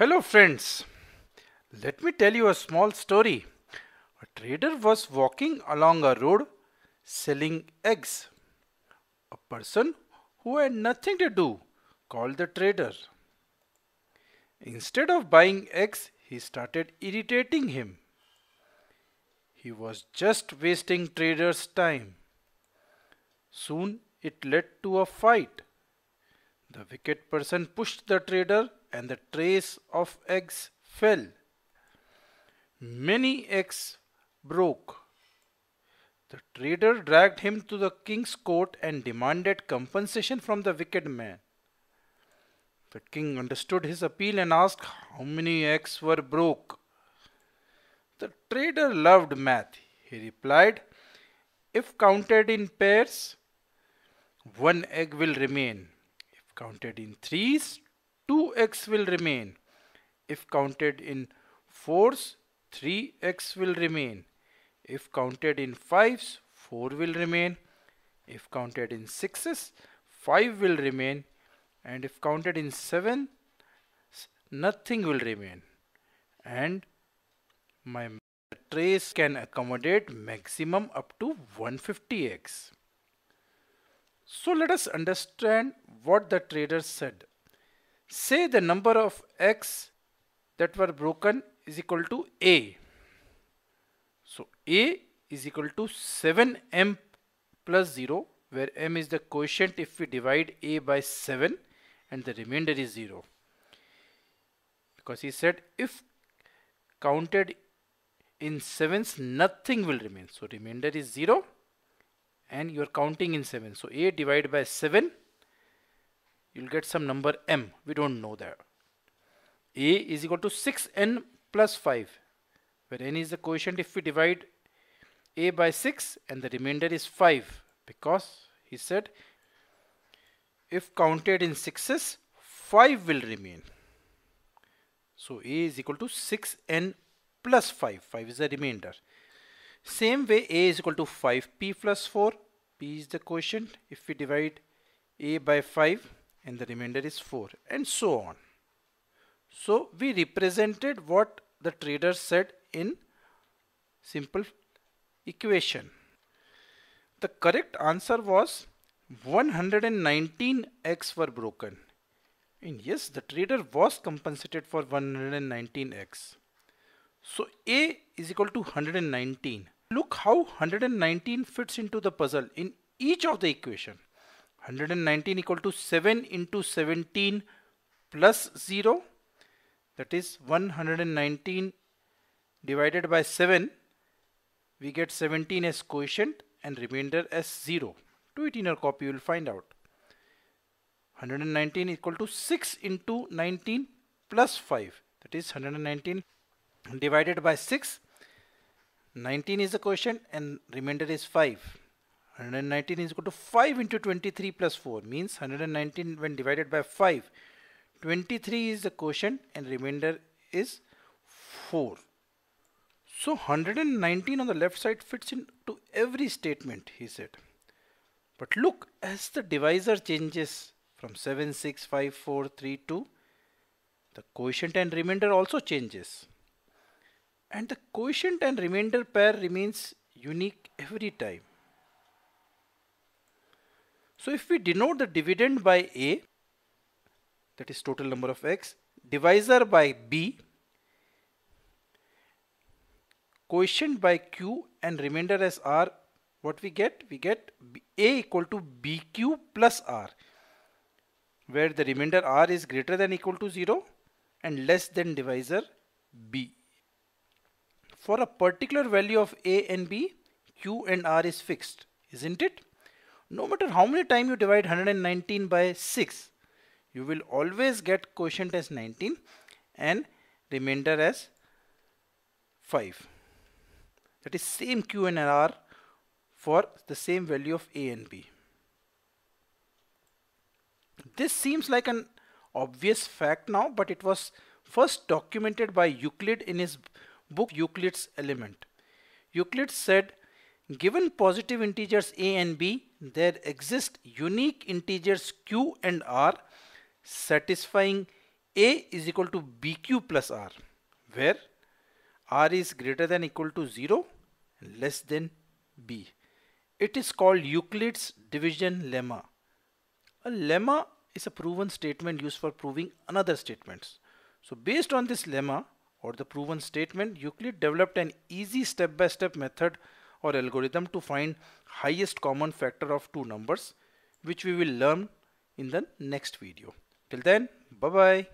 Hello friends, let me tell you a small story. A trader was walking along a road selling eggs. A person who had nothing to do called the trader. Instead of buying eggs, he started irritating him. He was just wasting trader's time. Soon it led to a fight. The wicked person pushed the trader and the trays of eggs fell. Many eggs broke. The trader dragged him to the king's court and demanded compensation from the wicked man. The king understood his appeal and asked how many eggs were broke. The trader loved math. He replied, "If counted in pairs, one egg will remain. If counted in threes, two eggs will remain. If counted in fours, three eggs will remain. If counted in fives, four will remain. If counted in sixes, five will remain. And if counted in seven, nothing will remain. And my trays can accommodate maximum up to 150 eggs." So let us understand what the trader said. Say the number of eggs that were broken is equal to A. So A is equal to 7m plus 0, where m is the quotient if we divide A by 7 and the remainder is 0. Because he said if counted in sevens, nothing will remain. So remainder is 0 and you are counting in 7. So A divided by 7, you will get some number m. We don't know that. A is equal to 6n plus 5. Where n is the quotient if we divide A by 6 and the remainder is 5, because he said if counted in sixes, 5 will remain. So A is equal to 6n plus 5, 5 is the remainder. Same way A is equal to 5p plus 4, p is the quotient if we divide A by 5 and the remainder is 4, and so on. So we represented what the trader said in simple equation. The correct answer was 119 eggs were broken. And yes, the trader was compensated for 119 eggs. So A is equal to 119. Look how 119 fits into the puzzle in each of the equation. 119 equal to 7 into 17 plus 0. That is 119 divided by 7, we get 17 as quotient and remainder as 0. Do it in your copy, you will find out. 119 equal to 6 into 19 plus 5. That is 119 divided by 6. 19 is the quotient and remainder is 5. 119 is equal to 5 into 23 plus 4 means 119 when divided by 5. 23 is the quotient and remainder is 4. So 119 on the left side fits into every statement, he said. But look, as the divisor changes from 7, 6, 5, 4, 3, 2, the quotient and remainder also changes. And the quotient and remainder pair remains unique every time. So if we denote the dividend by A, that is total number of eggs, divisor by B, quotient by Q and remainder as R, what we get? We get A equal to BQ plus R, where the remainder R is greater than equal to 0 and less than divisor B. For a particular value of A and B, Q and R is fixed, isn't it? No matter how many times you divide 119 by 6, you will always get quotient as 19 and remainder as 5. That is same Q and R for the same value of A and B. This seems like an obvious fact now, but it was first documented by Euclid in his book Euclid's Element. Euclid said, given positive integers A and B, there exist unique integers Q and R satisfying A is equal to BQ plus R, where R is greater than equal to 0 and less than B. It is called Euclid's division lemma. A lemma is a proven statement used for proving another statements. So based on this lemma or the proven statement, Euclid developed an easy step-by-step method or algorithm to find highest common factor of two numbers, which we will learn in the next video. Till then, bye-bye.